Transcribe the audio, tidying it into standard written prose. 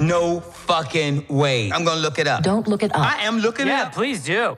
No fucking way. I'm gonna look it up. Don't look it up. I am looking it up. Yeah, please do.